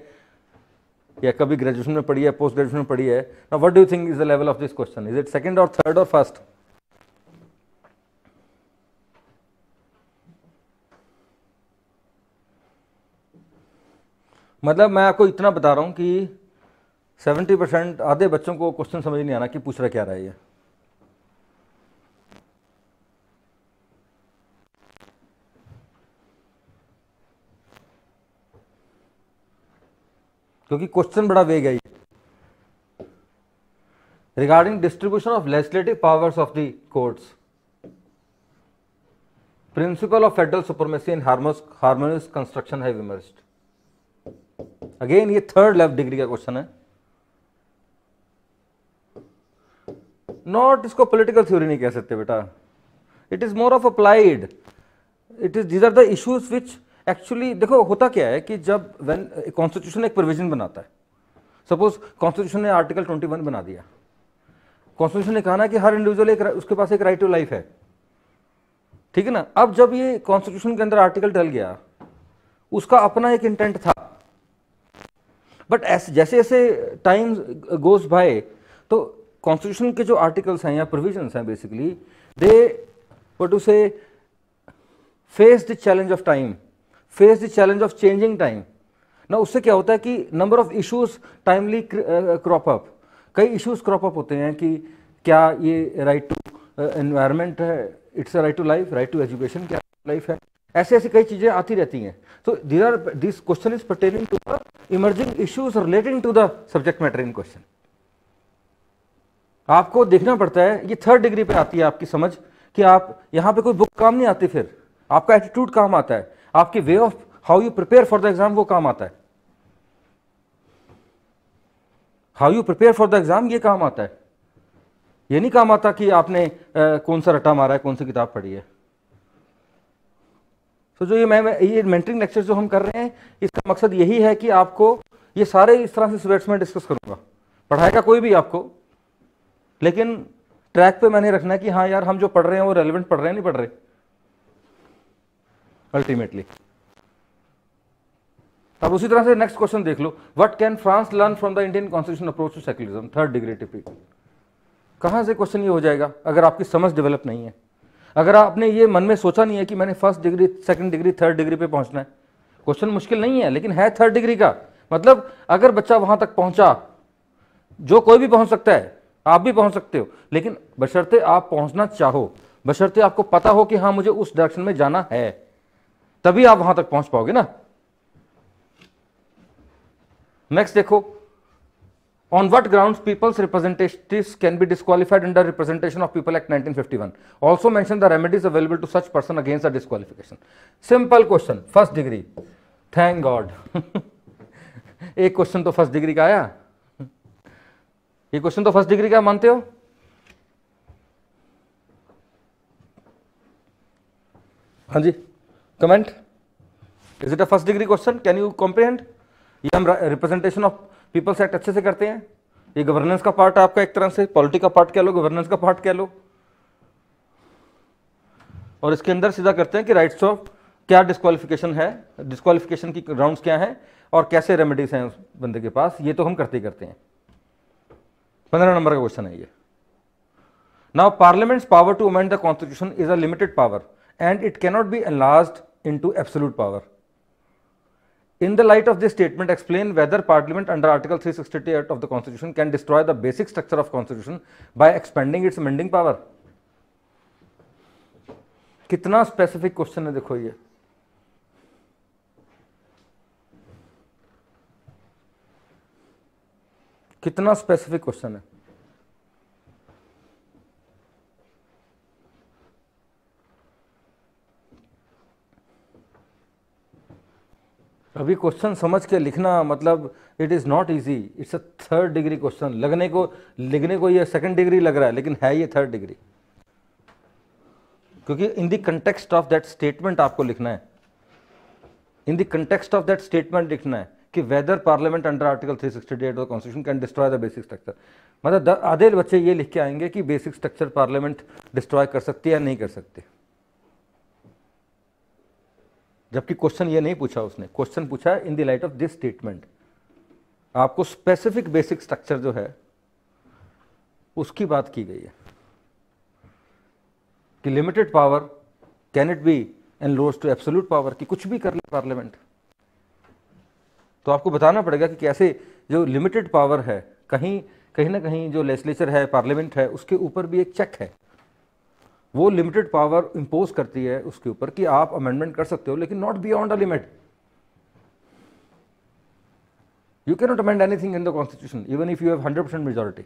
या कभी ग्रेजुएशन में पढ़ी है, पोस्ट ग्रेजुएशन में पढ़ी है, now what do you think is the level of this question? Is it second और थर्ड और फर्स्ट? मतलब मैं आपको इतना बता रहा हूँ कि सत्तर परसेंट आधे बच्चों को क्वेश्चन समझ नहीं आना कि पूछ रहा क्या रहा है ये. क्योंकि क्वेश्चन बड़ा वेग है। Regarding distribution of legislative powers of the courts, principle of federal supremacy in harmonious construction have emerged. Again ये थर्ड लेवल डिग्री का क्वेश्चन है, नॉट इसको पॉलिटिकल थ्योरी नहीं कह सकते बेटा, it is more of applied, it is these are the issues which actually. देखो होता क्या है कि जब व्हेन कॉन्स्टिट्यूशन एक प्रोविजन बनाता है, सपोज कॉन्स्टिट्यूशन ने आर्टिकल इक्कीस बना दिया, कॉन्स्टिट्यूशन ने कहा ना कि हर इंडिविजुअल एक उसके पास एक राइट टू लाइफ है, ठीक है ना। अब जब ये कॉन्स्टिट्यूशन के अंदर आर्टिकल डल गया, उसका अपना एक इंटेंट था, बट ऐसे जैसे जैसे टाइम गोज बाय तो कॉन्स्टिट्यूशन के जो आर्टिकल्स हैं या प्रोविजंस हैं basically they what to say face the challenge of time, face the challenge of changing time ना। उससे क्या होता है कि number of issues timely crop up, कई इश्यूज क्रॉप अप होते हैं कि क्या ये राइट टू एनवायरनमेंट है, it's a right to life, right to education क्या लाइफ है, ऐसे ऐसी कई चीजें आती रहती हैं। So these are this question is pertaining to the emerging issues relating to the subject matter in question. आपको देखना पड़ता है, ये थर्ड डिग्री पे आती है आपकी समझ कि आप यहाँ पे कोई बुक काम नहीं आती, फिर आपका एटीट्यूड काम आता है, आपकी way of how you prepare for the exam वो काम आता है, how you prepare for the exam ये काम आता है। ये नहीं काम आता कि आपने आ, कौन सा रट्टा मारा है, कौन सी किताब पढ़ी है। तो जो ये मैं, मैं ये मेंटरिंग लेक्चर जो हम कर रहे हैं इसका मकसद यही है कि आपको ये सारे इस तरह से सब्जेक्ट्स में डिस्कस करूंगा, पढ़ाएगा कोई भी आपको, लेकिन ट्रैक पे मैंने रखना है कि हाँ यार हम जो पढ़ रहे हैं वो रेलेवेंट पढ़ रहे हैं, नहीं पढ़ रहे अल्टीमेटली। अब उसी तरह से नेक्स्ट क्वेश्चन देख लो, what can France learn from the Indian constitution approach to secularism, third degree typical. कहाँ से क्वेश्चन ये हो जाएगा अगर आपकी समझ डेवलप नहीं है, अगर आपने ये मन में सोचा नहीं है कि मैंने first degree, second degree, third degree पे पहुंचना है। क्वेश्चन मुश्किल नहीं है लेकिन है थर्ड डिग्री का, मतलब अगर बच्चा वहां तक पहुंचा, जो कोई भी पहुंच सकता है, आप भी पहुंच सकते हो, लेकिन बशर्ते आप पहुंचना चाहो, बशर्ते आपको पता हो कि हाँ मुझे उस डायरेक्शन में जाना है, तभी आप वहां तक पहुंच पाओगे ना। नेक्स्ट देखो, on what grounds peoples representatives can be disqualified under representation of people act nineteen fifty one, also mention the remedies available to such person against the disqualification. Simple question, first degree, thank God एक question तो first degree का आया, ये question तो first degree का मानते हो। हाँ जी, comment, is it a first degree question, can you comprehend. ये हम रिप्रेजेंटेशन ऑफ पीपल्स एक्ट अच्छे से करते हैं, ये गवर्नेंस का पार्ट आपका, एक तरह से पॉलिटिक्स का पार्ट कह लो, गवर्नेंस का पार्ट कह लो, और इसके अंदर सीधा करते हैं कि राइट्स ऑफ क्या डिस्क्वालिफिकेशन है, डिस्क्वालिफिकेशन की ग्राउंड्स क्या हैं और कैसे रेमेडीज हैं उस बंदे के पास, ये तो हम करते ही करते हैं। पंद्रह नंबर का क्वेश्चन है ये। Now parliament's power to amend the constitution is a limited power and it cannot be enlarged into absolute power. In the light of this statement explain whether parliament under article three sixty eight of the constitution can destroy the basic structure of constitution by expending its amending power. कितना specific question है देखो ये। कितना specific question है। अभी question समझ के लिखना, मतलब it is not easy, it's a third degree question. लगने को लिखने को ये सेकंड डिग्री लग रहा है लेकिन है ये थर्ड डिग्री, क्योंकि in the context of that statement आपको लिखना है, in the context of that statement लिखना है कि whether parliament under article three sixty eight of constitution can destroy the basic structure. मतलब आधे बच्चे ये लिख के आएंगे कि बेसिक स्ट्रक्चर पार्लियामेंट डिस्ट्रॉय कर सकती है या नहीं कर सकती, जबकि क्वेश्चन ये नहीं पूछा उसने। क्वेश्चन पूछा in the light of this statement, आपको स्पेसिफिक बेसिक स्ट्रक्चर जो है उसकी बात की गई है कि limited power can it be enlarged to absolute power, कि कुछ भी कर ले पार्लियामेंट। तो आपको बताना पड़ेगा कि कैसे जो लिमिटेड पावर है, कहीं कहीं ना कहीं जो लेजिस्लेचर है, पार्लियामेंट है, उसके ऊपर भी एक चेक है, वो लिमिटेड पावर इंपोज करती है उसके ऊपर कि आप अमेंडमेंट कर सकते हो लेकिन not beyond a limit. You cannot amend anything in the constitution even if you have one hundred percent majority.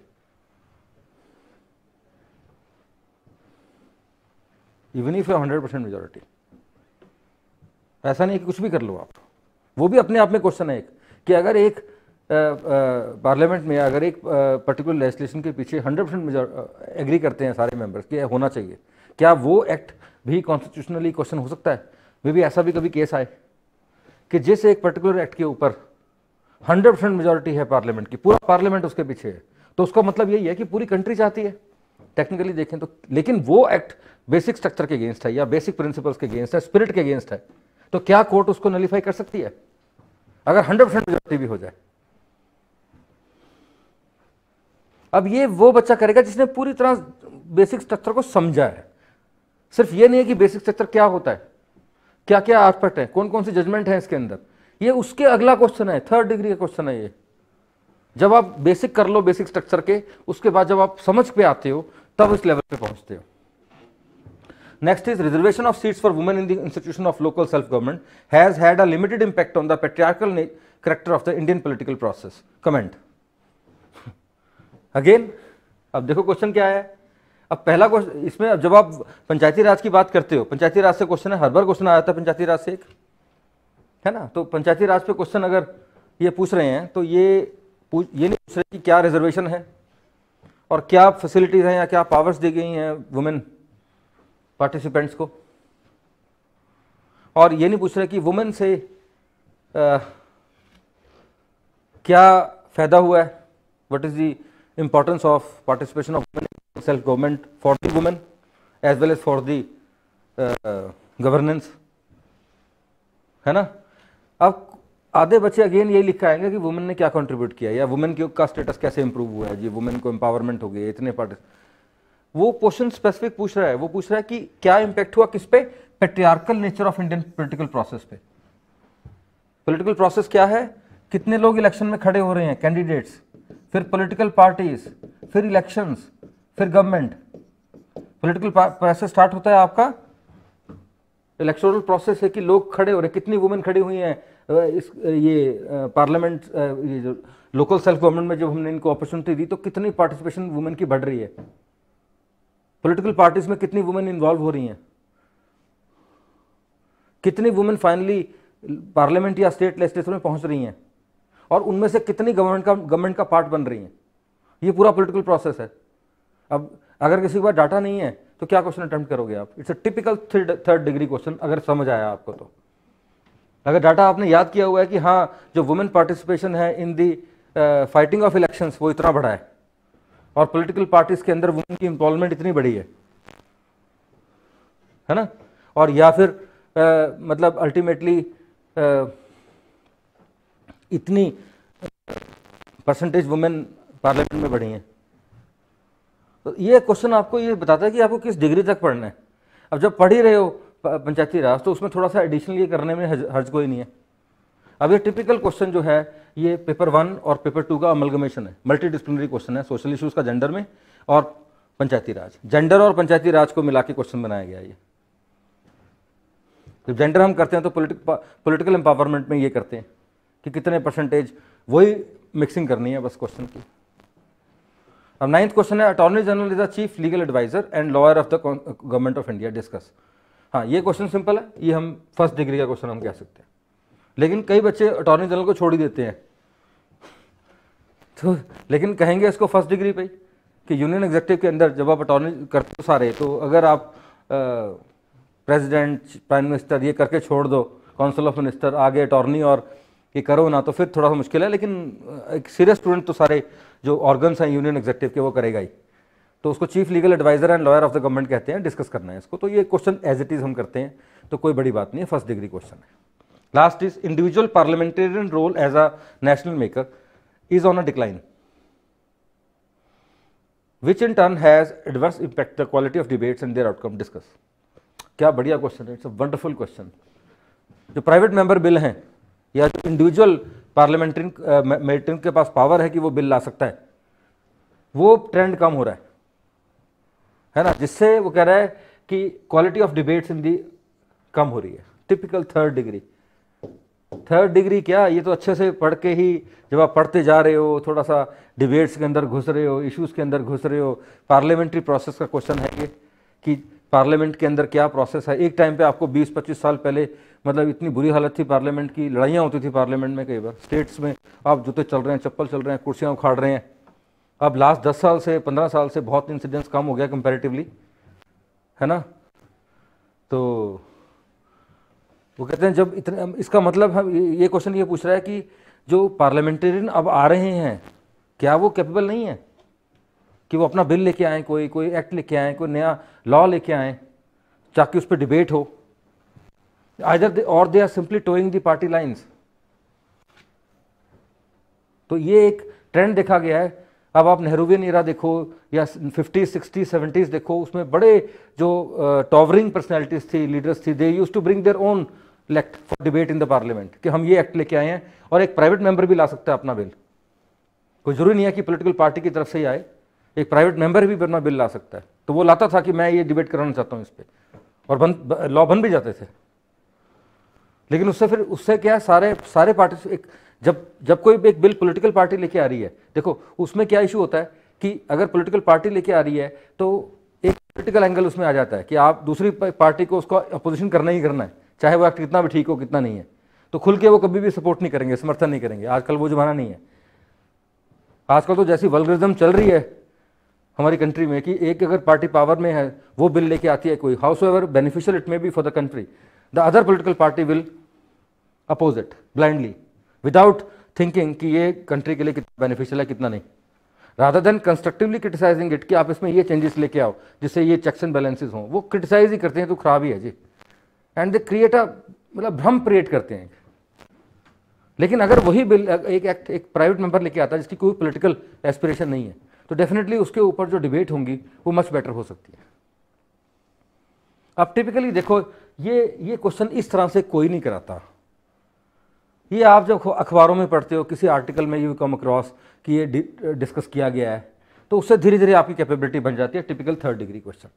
Even if you have one hundred percent majority. ऐसा नहीं कि कुछ भी कर लो आप, वो भी अपने आप में क्वेश्चन है एक कि अगर एक पार्लियामेंट में अगर एक पर्टिकुलर लेजिस्लेशन के पीछे हंड्रेड परसेंट एग्री करते हैं सारे मेंबर्स कि होना चाहिए, क्या वो एक्ट भी कॉन्स्टिट्यूशनली क्वेश्चन हो सकता है? मे भी ऐसा भी कभी केस आए कि जिस एक पर्टिकुलर एक्ट के ऊपर हंड्रेड परसेंट मेजॉरिटी है पार्लियामेंट की, पूरा पार्लियामेंट उसके पीछे है, तो उसका मतलब यही है कि पूरी कंट्री चाहती है टेक्निकली देखें तो, लेकिन वो एक्ट बेसिक स्ट्रक्चर के अगेंस्ट है या बेसिक प्रिंसिपल्स के अगेंस्ट है, स्पिरिट के अगेंस्ट है, तो क्या कोर्ट उसको नलीफाई कर सकती है अगर हंड्रेड परसेंट मेजॉरिटी भी हो जाए? अब ये वो बच्चा करेगा जिसने पूरी तरह बेसिक स्ट्रक्चर को समझा है। सिर्फ ये नहीं है कि बेसिक स्ट्रक्चर क्या होता है, क्या क्या एस्पेक्ट है, कौन कौन से जजमेंट है इसके अंदर, ये उसके अगला क्वेश्चन है, थर्ड डिग्री का क्वेश्चन है ये। जब आप बेसिक कर लो बेसिक स्ट्रक्चर के, उसके बाद जब आप समझ पे आते हो तब इस लेवल पे पहुंचते हो। Next is reservation of seats for women in the institution of local self government has had a limited impact on the patriarchal character of the Indian political process. Comment again. अब देखो question क्या है। अब पहला question इसमें, जब आप पंचायती राज की बात करते हो, पंचायती राज से क्वेश्चन है, हर बार क्वेश्चन आ जाता है पंचायती राज से एक, है ना। तो पंचायती राज पे क्वेश्चन अगर ये पूछ रहे हैं तो ये ये नहीं पूछ रहे कि क्या रिजर्वेशन है और क्या फैसिलिटीज हैं या क्या पावर्स दी गई हैं वुमेन पार्टिसिपेंट्स को, और ये नहीं पूछ रहे कि वुमेन से आ, क्या फायदा हुआ है, what is the importance of participation of women self government for the women as well as for the governance, है ना। अब आधे बच्चे अगेन यही लिखा आएंगे कि वुमेन ने क्या कंट्रीब्यूट किया या वुमेन का स्टेटस कैसे इंप्रूव हुआ है जी, वुमेन को एम्पावरमेंट हो गई, इतने पार्ट। वो क्वेश्चन स्पेसिफिक पूछ रहा है, वो पूछ रहा है कि क्या इंपैक्ट हुआ किस पे, patriarchal nature of Indian political process पे। पॉलिटिकल प्रोसेस क्या है, कितने लोग इलेक्शन में खड़े हो रहे हैं, कैंडिडेट्स, फिर पॉलिटिकल पार्टीज, फिर इलेक्शंस, फिर गवर्नमेंट। पॉलिटिकल प्रोसेस स्टार्ट होता है आपका इलेक्टोरल प्रोसेस है कि लोग खड़े हो रहे हैं, कितनी वुमेन खड़ी हुई हैं इस ये पार्लियामेंट, ये जो लोकल सेल्फ गवर्नमेंट में जब हमने इनको अपॉर्चुनिटी दी तो कितनी पार्टिसिपेशन वुमेन की बढ़ रही है, पॉलिटिकल पार्टीज में कितनी वुमेन इन्वॉल्व हो रही हैं, कितनी वुमेन फाइनली पार्लियामेंट या स्टेट लेजिस्लेचर में पहुंच रही हैं और उनमें से कितनी गवर्नमेंट का गवर्नमेंट का पार्ट बन रही हैं। ये पूरा पॉलिटिकल प्रोसेस है। अब अगर किसी के पास डाटा नहीं है तो क्या क्वेश्चन अटेम्प्ट करोगे आप? It's a typical third degree question अगर समझ आया आपको तो। अगर डाटा आपने याद किया हुआ है कि हाँ जो वुमेन पार्टिसिपेशन है in the fighting of elections वो इतना बड़ा है और पॉलिटिकल पार्टीज के अंदर वुमेन की इन्वॉल्वमेंट इतनी बड़ी है, है ना, और या फिर uh, मतलब अल्टीमेटली uh, इतनी परसेंटेज वुमेन पार्लियामेंट में बढ़ी हैं, तो ये क्वेश्चन आपको ये बताता है कि आपको किस डिग्री तक पढ़ना है। अब जब पढ़ ही रहे हो पंचायती राज तो उसमें थोड़ा सा एडिशनल ये करने में हर्ज कोई नहीं है। अब ये टिपिकल क्वेश्चन जो है ये पेपर वन और पेपर टू का अमलगमेशन है, मल्टी डिस्प्लिनरी क्वेश्चन है, सोशल इश्यूज का जेंडर में और पंचायती राज, जेंडर और पंचायती राज को मिला के क्वेश्चन बनाया गया ये। जब जेंडर हम करते हैं तो पॉलिटिकल एम्पावरमेंट में ये करते हैं कि कितने परसेंटेज, वही मिक्सिंग करनी है बस क्वेश्चन की। अब नाइन्थ क्वेश्चन है attorney general is the chief legal adviser and lawyer of the government of India, discuss. हाँ ये क्वेश्चन सिंपल है, ये हम फर्स्ट डिग्री का क्वेश्चन हम कह सकते हैं, लेकिन कई बच्चे अटॉर्नी जनरल को छोड़ ही देते हैं तो, लेकिन कहेंगे इसको फर्स्ट डिग्री पे कि यूनियन एग्जीक्यूटिव के अंदर जब आप अटॉर्नी करते हो सारे, तो अगर आप प्रेसिडेंट, प्राइम मिनिस्टर ये करके छोड़ दो, काउंसिल ऑफ मिनिस्टर, आगे अटॉर्नी और ये करो ना, तो फिर थोड़ा सा मुश्किल है। लेकिन एक सीरियस स्टूडेंट तो सारे जो ऑर्गन्स हैं यूनियन एग्जीक्यूटिव के वो करेगा ही, तो उसको chief legal adviser and lawyer of the government कहते हैं, डिस्कस करना है इसको। तो ये क्वेश्चन एज इट इज हम करते हैं, तो कोई बड़ी बात नहीं है, फर्स्ट डिग्री क्वेश्चन है। Last is individual parliamentarian role as a national maker is on a decline which in turn has adverse impact the quality of debates and their outcome, discuss. क्या बढ़िया क्वेश्चन है, it's a wonderful question. जो private member bill हैं या जो individual parliamentarian के पास power है कि वो बिल ला सकता है, वो ट्रेंड कम हो रहा है, है ना, जिससे वो कह रहा है कि quality of debates in the कम हो रही है। Typical third degree third degree क्या, ये तो अच्छे से पढ़ के ही जब आप पढ़ते जा रहे हो, थोड़ा सा डिबेट्स के अंदर घुस रहे हो, इश्यूज़ के अंदर घुस रहे हो। पार्लियामेंट्री प्रोसेस का क्वेश्चन है ये कि पार्लियामेंट के अंदर क्या प्रोसेस है। एक टाइम पे आपको बीस पच्चीस साल पहले मतलब इतनी बुरी हालत थी पार्लियामेंट की, लड़ाइयाँ होती थी पार्लियामेंट में, कई बार स्टेट्स में आप जूते चल रहे हैं, चप्पल चल रहे हैं, कुर्सियाँ उखाड़ रहे हैं। अब लास्ट दस साल से पंद्रह साल से बहुत इंसिडेंट्स कम हो गया कंपेरेटिवली, है ना। तो वो कहते हैं जब इतने, इसका मतलब हम ये क्वेश्चन ये पूछ रहा है कि जो पार्लियामेंटेरियन अब आ रहे हैं क्या वो कैपेबल नहीं है कि वो अपना बिल लेके आएँ, कोई कोई एक्ट लेके आएँ, कोई नया लॉ लेके आएँ ताकि उस पर डिबेट हो। आइदर दे और they are simply toeing the party lines. तो ये एक ट्रेंड देखा गया है। अब आप नेहरूवियन एरा देखो या फिफ्टीज सिक्सटीज सेवेंटीज़ देखो, उसमें बड़े जो टॉवरिंग पर्सनैलिटीज़ थी, लीडर्स थी, they use to bring their own act for debate in the parliament कि हम ये एक्ट लेके आए हैं। और एक प्राइवेट मेंबर भी ला सकता है अपना बिल, कोई जरूरी नहीं है कि पॉलिटिकल पार्टी की तरफ से ही आए, एक प्राइवेट मेंबर भी अपना बिल ला सकता है। तो वो लाता था कि मैं ये डिबेट कराना चाहता हूँ इस पर, और लॉ बन भी जाते थे। लेकिन उससे फिर उससे क्या सारे सारे पार्टी एक जब जब कोई एक बिल पॉलिटिकल पार्टी लेके आ रही है, देखो उसमें क्या इशू होता है कि अगर पॉलिटिकल पार्टी लेके आ रही है तो एक पॉलिटिकल एंगल उसमें आ जाता है कि आप दूसरी पार्टी को उसका अपोजिशन करना ही करना है, चाहे वो एक्ट कितना भी ठीक हो कितना नहीं है। तो खुल के वो कभी भी सपोर्ट नहीं करेंगे, समर्थन नहीं करेंगे। आजकल वो जमाना नहीं है। आजकल तो जैसी वल्गरिज्म चल रही है हमारी कंट्री में कि एक अगर पार्टी पावर में है वो बिल लेके आती है कोई, however beneficial it may be for the country, the other political party will oppose it blindly without thinking कि ये कंट्री के लिए कितना बेनिफिशियल है कितना नहीं, rather than constructively criticising it कि आप इसमें ये चेंजेस लेके आओ जिससे ये चेक्स एंड बैलेंसेस हों। वो क्रिटिसाइज ही करते हैं तो खराब ही है जी, एंड दे क्रिएट अ मतलब भ्रम क्रिएट करते हैं। लेकिन अगर वही बिल एक एक्ट एक प्राइवेट मेंबर लेके आता है जिसकी कोई पोलिटिकल एस्पिरेशन नहीं है तो डेफिनेटली उसके ऊपर जो डिबेट होंगी वो मच बेटर हो सकती है। अब टिपिकली देखो ये ये क्वेश्चन इस तरह से कोई नहीं कराता। ये आप जब अखबारों में पढ़ते हो, किसी आर्टिकल में यू कम अक्रॉस कि ये डि, डिस्कस किया गया है, तो उससे धीरे धीरे आपकी कैपेबिलिटी बन जाती है। Typical third degree question.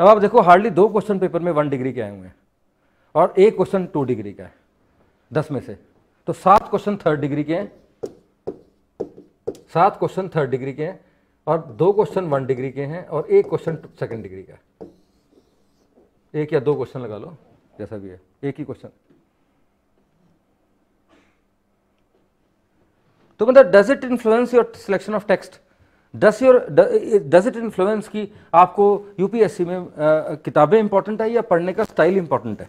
अब आप देखो हार्डली दो क्वेश्चन पेपर में वन डिग्री के आए हुए हैं और एक क्वेश्चन टू डिग्री का है दस में से, तो सात क्वेश्चन थर्ड डिग्री के हैं, सात क्वेश्चन थर्ड डिग्री के हैं और दो क्वेश्चन वन डिग्री के हैं और एक क्वेश्चन सेकेंड डिग्री का है। एक या दो क्वेश्चन लगा लो जैसा भी है, एक ही क्वेश्चन। तो मतलब does it influence your selection of text, does your does it influence कि आपको यूपीएससी में uh, किताबें इंपॉर्टेंट है या पढ़ने का स्टाइल इंपॉर्टेंट है।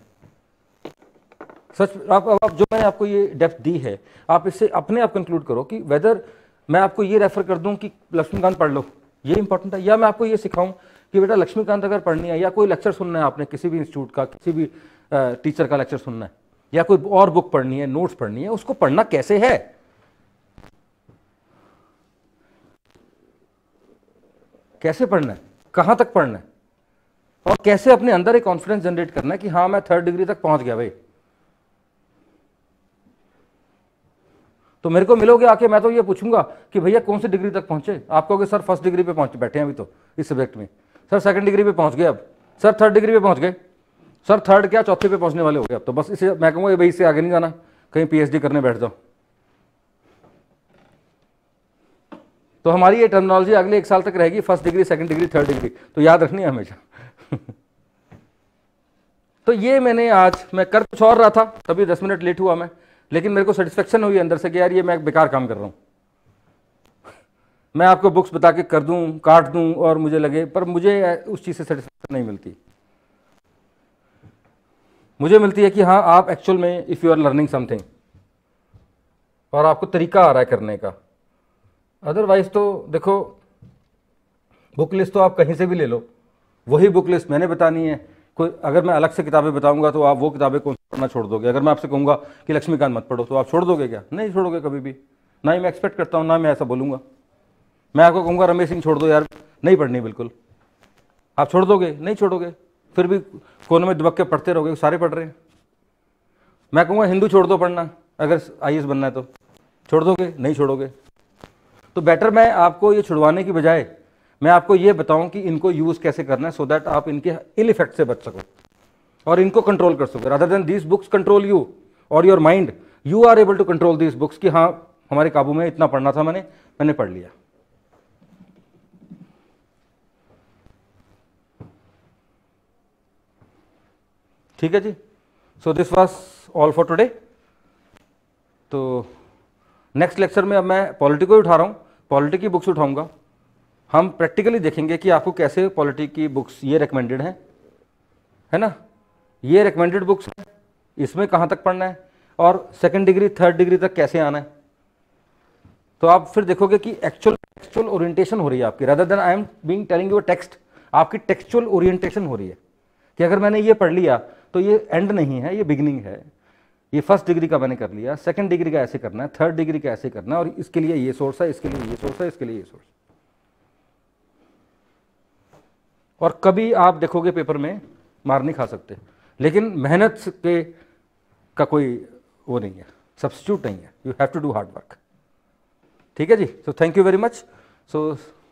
सच आप, आप जो मैंने आपको ये डेप्थ दी है आप इससे अपने आप कंक्लूड करो कि वेदर मैं आपको ये रेफर कर दूं कि लक्ष्मीकांत पढ़ लो ये इंपॉर्टेंट है, या मैं आपको ये सिखाऊं कि बेटा लक्ष्मीकांत अगर पढ़नी है या कोई लेक्चर सुनना है आपने किसी भी इंस्टीट्यूट का, किसी भी टीचर uh, का लेक्चर सुनना है या कोई और बुक पढ़नी है, नोट्स पढ़नी है, उसको पढ़ना कैसे है। कैसे पढ़ना है, कहाँ तक पढ़ना है और कैसे अपने अंदर एक कॉन्फिडेंस जनरेट करना है कि हाँ मैं थर्ड डिग्री तक पहुंच गया भाई। तो मेरे को मिलोगे आके मैं तो ये पूछूंगा कि भैया कौन सी डिग्री तक पहुंचे, आप कहोगे सर फर्स्ट डिग्री पे पहुंचे बैठे हैं अभी तो इस सब्जेक्ट में, सर सेकंड डिग्री पे पहुंच गए, अब सर थर्ड डिग्री पे पहुंच गए, सर थर्ड क्या चौथे पे पहुंचने वाले हो गए अब तो बस इसे मैं कहूँगा भाई इससे आगे नहीं जाना, कहीं पी एच डी करने बैठ जाओ। तो हमारी ये टर्मिनोलॉजी अगले एक साल तक रहेगी, first degree second degree third degree, तो याद रखनी है हमेशा। तो ये मैंने आज मैं कर कुछ और रहा था तभी दस मिनट लेट हुआ मैं, लेकिन मेरे को सेटिस्फेक्शन हुई अंदर से कि यार ये मैं बेकार काम कर रहा हूँ। मैं आपको बुक्स बता के कर दूँ काट दूँ और मुझे लगे, पर मुझे उस चीज़ से सेटिस्फेक्शन नहीं मिलती। मुझे मिलती है कि हाँ आप एक्चुअल में if you are learning something और आपको तरीका आ रहा है करने का। अदरवाइज तो देखो बुक लिस्ट तो आप कहीं से भी ले लो, वही बुक लिस्ट मैंने बतानी है। कोई अगर मैं अलग से किताबें बताऊंगा तो आप वो किताबें कौन सी पढ़ना छोड़ दोगे। अगर मैं आपसे कहूँगा कि लक्ष्मीकांत मत पढ़ो तो आप छोड़ दोगे क्या? नहीं छोड़ोगे कभी भी, ना ही मैं एक्सपेक्ट करता हूँ, ना मैं ऐसा बोलूँगा। मैं आपको कहूँगा रमेश सिंह छोड़ दो यार, नहीं पढ़नी बिल्कुल, आप छोड़ दोगे? नहीं छोड़ोगे, फिर भी कोने में दुबक के पढ़ते रहोगे, सारे पढ़ रहे हैं। मैं कहूँगा हिंदू छोड़ दो पढ़ना अगर आई ए एस बनना है तो, छोड़ दोगे? नहीं छोड़ोगे। तो बेटर मैं आपको ये छुड़वाने की बजाय मैं आपको ये बताऊं कि इनको यूज़ कैसे करना है सो so दैट आप इनके इल इफेक्ट से बच सको और इनको कंट्रोल कर सको, rather than these books control you और your mind, you are able to control this books कि हाँ हमारे काबू में, इतना पढ़ना था मैंने मैंने पढ़ लिया. ठीक है जी. So this was all for today. तो नेक्स्ट लेक्चर में अब मैं पॉलिटी को उठा रहा हूँ, पॉलिटी की बुक्स उठाऊंगा. हम प्रैक्टिकली देखेंगे कि आपको कैसे पॉलिटी की बुक्स, ये रेकमेंडेड हैं, है ना, ये रेकमेंडेड बुक्स हैं, इसमें कहाँ तक पढ़ना है और सेकंड डिग्री थर्ड डिग्री तक कैसे आना है. तो आप फिर देखोगे कि एक्चुअल टेक्सचुअल ओरिएंटेशन हो रही है आपकी, rather than I am being telling you text, आपकी टेक्सचुअल ओरिएंटेशन हो रही है कि अगर मैंने ये पढ़ लिया तो ये एंड नहीं है, ये बिगिनिंग है. ये फर्स्ट डिग्री का मैंने कर लिया, सेकंड डिग्री का ऐसे करना है, थर्ड डिग्री का ऐसे करना है, और इसके लिए ये सोर्स है, इसके लिए ये सोर्स है, इसके लिए ये सोर्स. और कभी आप देखोगे पेपर में मार नहीं खा सकते, लेकिन मेहनत के का कोई वो नहीं है, सब्स्टिट्यूट नहीं है. You have to do hard work. ठीक है जी. So thank you very much. So